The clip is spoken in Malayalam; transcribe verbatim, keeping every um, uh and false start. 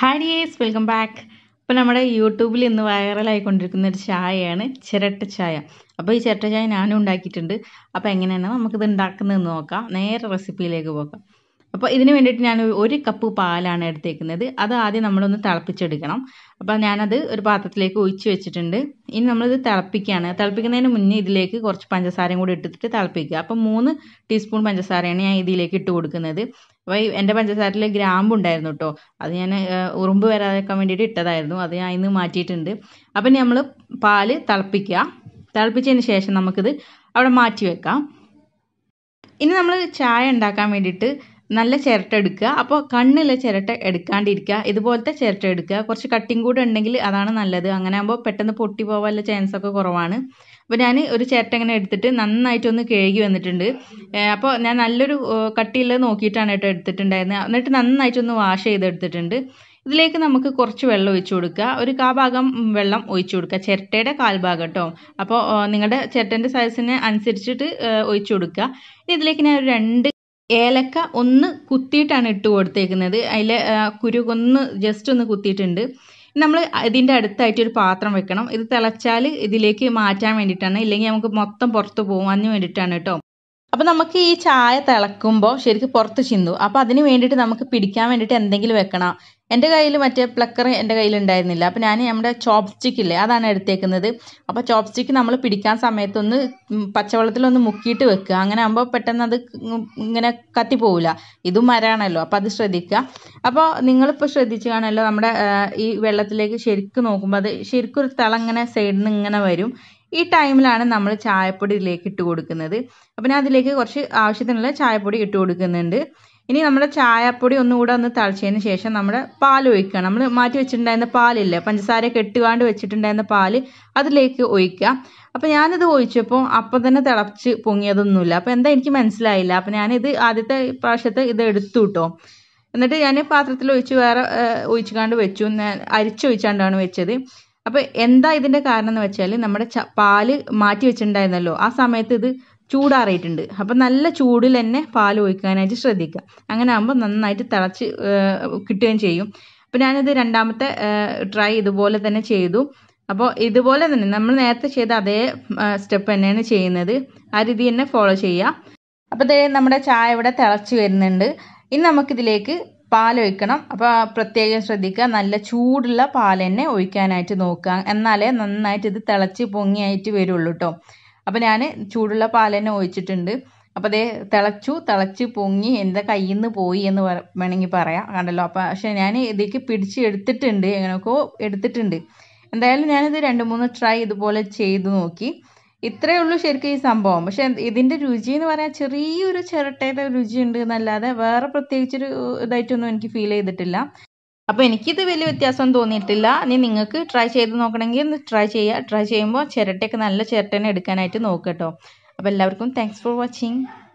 Hi dears, welcome back. അപ്പോൾ നമ്മുടെ യൂട്യൂബിൽ ഇന്ന് വൈറലായിക്കൊണ്ടിരിക്കുന്ന ഒരു ചായയാണ് ചിരട്ട ചായ. അപ്പോൾ ഈ ചിരട്ട ചായ ഞാനും ഉണ്ടാക്കിയിട്ടുണ്ട്. അപ്പോൾ എങ്ങനെയാണ് നമുക്കിത് ഉണ്ടാക്കുന്നതെന്ന് നോക്കാം, നേരെ റെസിപ്പിയിലേക്ക് പോക്കാം. അപ്പോൾ ഇതിന് വേണ്ടിയിട്ട് ഞാൻ ഒരു കപ്പ് പാലാണ് എടുത്തേക്കുന്നത്. അത് ആദ്യം നമ്മളൊന്ന് തിളപ്പിച്ചെടുക്കണം. അപ്പോൾ ഞാനത് ഒരു പാത്രത്തിലേക്ക് ഒഴിച്ച് വെച്ചിട്ടുണ്ട്. ഇനി നമ്മളിത് തിളപ്പിക്കുകയാണ്. തിളപ്പിക്കുന്നതിന് മുന്നേ ഇതിലേക്ക് കുറച്ച് പഞ്ചസാരയും കൂടി ഇട്ടിട്ട് തിളപ്പിക്കുക. അപ്പോൾ മൂന്ന് ടീസ്പൂൺ പഞ്ചസാരയാണ് ഞാൻ ഇതിലേക്ക് ഇട്ട് കൊടുക്കുന്നത്. അപ്പോൾ എൻ്റെ പഞ്ചസാരയിൽ ഗ്രാമ്പ് ഉണ്ടായിരുന്നു കേട്ടോ, അത് ഞാൻ ഉറുമ്പ് വരാതെക്കാൻ വേണ്ടിയിട്ട് ഇട്ടതായിരുന്നു. അത് ഞാൻ ഇന്ന് മാറ്റിയിട്ടുണ്ട്. അപ്പം നമ്മൾ പാല് തിളപ്പിക്കുക. തിളപ്പിച്ചതിന് ശേഷം നമുക്കിത് അവിടെ മാറ്റി വെക്കാം. ഇനി നമ്മൾ ചായ ഉണ്ടാക്കാൻ വേണ്ടിയിട്ട് നല്ല ചിരട്ട എടുക്കുക. അപ്പോൾ കണ്ണിലെ ചിരട്ട എടുക്കാണ്ടിരിക്കുക, ഇതുപോലത്തെ ചിരട്ട എടുക്കുക. കുറച്ച് കട്ടിങ് കൂടെ ഉണ്ടെങ്കിൽ അതാണ് നല്ലത്. അങ്ങനെ ആകുമ്പോൾ പെട്ടെന്ന് പൊട്ടി പോകാനുള്ള ചാൻസ് ഒക്കെ കുറവാണ്. അപ്പോൾ ഞാൻ ഒരു ചിരട്ട ഇങ്ങനെ എടുത്തിട്ട് നന്നായിട്ടൊന്ന് കഴുകി വന്നിട്ടുണ്ട്. അപ്പോൾ ഞാൻ നല്ലൊരു കട്ടിയുള്ളത് നോക്കിയിട്ടാണ് കേട്ടോ എടുത്തിട്ടുണ്ടായിരുന്നത്. എന്നിട്ട് നന്നായിട്ടൊന്ന് വാഷ് ചെയ്തെടുത്തിട്ടുണ്ട്. ഇതിലേക്ക് നമുക്ക് കുറച്ച് വെള്ളം ഒഴിച്ചു കൊടുക്കുക. ഒരു കാൽഭാഗം വെള്ളം ഒഴിച്ചു കൊടുക്കുക, ചിരട്ടയുടെ കാൽഭാഗം കേട്ടോ. അപ്പോൾ നിങ്ങളുടെ ചിരട്ടൻ്റെ സൈസിന് അനുസരിച്ചിട്ട് ഒഴിച്ചു കൊടുക്കുക. ഇതിലേക്ക് ഞാൻ ഒരു രണ്ട് ഏലക്ക ഒന്ന് കുത്തിയിട്ടാണ് ഇട്ട് കൊടുത്തേക്കുന്നത്. അതിലെ കുരുകൊന്ന് ജസ്റ്റ് ഒന്ന് കുത്തിയിട്ടുണ്ട്. നമ്മൾ ഇതിൻ്റെ അടുത്തായിട്ടൊരു പാത്രം വെക്കണം. ഇത് തിളച്ചാൽ ഇതിലേക്ക് മാറ്റാൻ വേണ്ടിയിട്ടാണ്, ഇല്ലെങ്കിൽ നമുക്ക് മൊത്തം പുറത്ത് പോകാൻ വേണ്ടിയിട്ടാണ് കേട്ടോ. അപ്പോൾ നമുക്ക് ഈ ചായ തിളക്കുമ്പോൾ ശരിക്കും പുറത്ത് ചിന്തു. അപ്പോൾ അതിന് വേണ്ടിയിട്ട് നമുക്ക് പിടിക്കാൻ വേണ്ടിയിട്ട് എന്തെങ്കിലും വെക്കണം. എൻ്റെ കയ്യിൽ മറ്റേ പ്ലക്കർ എൻ്റെ കയ്യിൽ ഉണ്ടായിരുന്നില്ല. അപ്പോൾ ഞാൻ നമ്മുടെ ചോപ്പ് സ്റ്റിക്കില്ലേ, അതാണ് എടുത്തേക്കുന്നത്. അപ്പോൾ ചോപ്പ് സ്റ്റിക്ക് നമ്മൾ പിടിക്കാൻ സമയത്തൊന്ന് പച്ചവെള്ളത്തിലൊന്ന് മുക്കിയിട്ട് വെക്കുക. അങ്ങനെ ആകുമ്പോൾ പെട്ടെന്ന് അത് ഇങ്ങനെ കത്തിപ്പോവില്ല. ഇതും മരമാണല്ലോ, അപ്പോൾ അത് ശ്രദ്ധിക്കുക. അപ്പോൾ നിങ്ങളിപ്പോൾ ശ്രദ്ധിക്കുകയാണല്ലോ, നമ്മുടെ ഈ വെള്ളത്തിലേക്ക് ശരിക്കും നോക്കുമ്പോൾ അത് ശരിക്കും ഒരു തിള ഇങ്ങനെ സൈഡിൽ നിന്ന് ഇങ്ങനെ വരും. ഈ ടൈമിലാണ് നമ്മൾ ചായപ്പൊടി ഇതിലേക്ക് ഇട്ട് കൊടുക്കുന്നത്. അപ്പം ഞാൻ അതിലേക്ക് കുറച്ച് ആവശ്യത്തിനുള്ള ചായപ്പൊടി ഇട്ട് കൊടുക്കുന്നുണ്ട്. ഇനി നമ്മുടെ ചായപ്പൊടി ഒന്നുകൂടെ ഒന്ന് തളിച്ചതിന് ശേഷം നമ്മുടെ പാൽ ഒഴിക്കുക. നമ്മൾ മാറ്റി വെച്ചിട്ടുണ്ടായിരുന്ന പാലില്ലേ, പഞ്ചസാരയൊക്കെ ഇട്ടുകാണ്ട് വെച്ചിട്ടുണ്ടായിരുന്ന പാല് അതിലേക്ക് ഒഴിക്കുക. അപ്പോൾ ഞാനിത് ഒഴിച്ചപ്പോൾ അപ്പം തന്നെ തിളച്ച് പൊങ്ങിയതൊന്നുമില്ല. അപ്പോൾ എന്താ എനിക്ക് മനസ്സിലായില്ല. അപ്പം ഞാനിത് ആദ്യത്തെ പ്രാവശ്യത്തെ ഇത് എടുത്തു കേട്ടോ. എന്നിട്ട് ഞാൻ പാത്രത്തിൽ ഒഴിച്ച് വേറെ ഒഴിച്ചുകാണ്ട് വെച്ചു, അരിച്ചൊഴിച്ചാണ്ടാണ് വെച്ചത്. അപ്പോൾ എന്താ ഇതിൻ്റെ കാരണം എന്ന് വെച്ചാൽ നമ്മുടെ ച പാല് മാറ്റി വെച്ചിട്ടുണ്ടായിരുന്നല്ലോ, ആ സമയത്ത് ഇത് ചൂടാറിയിട്ടുണ്ട്. അപ്പം നല്ല ചൂടിൽ തന്നെ പാൽ ഒഴിക്കാനായിട്ട് ശ്രദ്ധിക്കുക. അങ്ങനെ ആകുമ്പോൾ നന്നായിട്ട് തിളച്ച് കിട്ടുകയും ചെയ്യും. അപ്പം ഞാനിത് രണ്ടാമത്തെ ട്രൈ ഇതുപോലെ തന്നെ ചെയ്തു. അപ്പോൾ ഇതുപോലെ തന്നെ നമ്മൾ നേരത്തെ ചെയ്ത അതേ സ്റ്റെപ്പ് തന്നെയാണ് ചെയ്യുന്നത്. ആ രീതി തന്നെ ഫോളോ ചെയ്യുക. അപ്പോൾ ഇതേ നമ്മുടെ ചായ ഇവിടെ തിളച്ച് വരുന്നുണ്ട്. ഇനി നമുക്കിതിലേക്ക് പാൽ ഒഴിക്കണം. അപ്പോൾ പ്രത്യേകം ശ്രദ്ധിക്കുക, നല്ല ചൂടുള്ള പാൽ തന്നെ ഒഴിക്കാനായിട്ട് നോക്കുക. എന്നാലേ നന്നായിട്ട് ഇത് തിളച്ച് പൊങ്ങിയായിട്ട് വരുള്ളൂ കേട്ടോ. അപ്പോൾ ഞാൻ ചൂടുള്ള പാൽ തന്നെ ഒഴിച്ചിട്ടുണ്ട്. അപ്പോൾ അതേ തിളച്ചു, തിളച്ച് പൊങ്ങി എൻ്റെ കയ്യിൽ നിന്ന് പോയി എന്ന് വേണമെങ്കിൽ പറയാം, കണ്ടല്ലോ. അപ്പോൾ പക്ഷേ ഞാൻ ഇതിലേക്ക് പിടിച്ച് എടുത്തിട്ടുണ്ട്, എങ്ങനെയൊക്കെ എടുത്തിട്ടുണ്ട്. എന്തായാലും ഞാനിത് രണ്ട് മൂന്ന് ട്രൈ ഇതുപോലെ ചെയ്ത് നോക്കി. ഇത്രയേ ഉള്ളൂ ശരിക്കും ഈ സംഭവം. പക്ഷെ ഇതിൻ്റെ രുചി എന്ന് പറയാൻ ചെറിയൊരു ചിരട്ടയുടെ രുചിയുണ്ട് എന്നല്ലാതെ വേറെ പ്രത്യേകിച്ചൊരു ഇതായിട്ടൊന്നും എനിക്ക് ഫീൽ ചെയ്തിട്ടില്ല. അപ്പോൾ എനിക്കിത് വലിയ വ്യത്യാസം തോന്നിയിട്ടില്ല. ഇനി നിങ്ങൾക്ക് ട്രൈ ചെയ്ത് നോക്കണമെങ്കിൽ ട്രൈ ചെയ്യുക. ട്രൈ ചെയ്യുമ്പോൾ ചിരട്ടയൊക്കെ നല്ല ചിരട്ടനെ എടുക്കാനായിട്ട് നോക്കുക കേട്ടോ. അപ്പോൾ എല്ലാവർക്കും താങ്ക്സ് ഫോർ വാച്ചിങ്.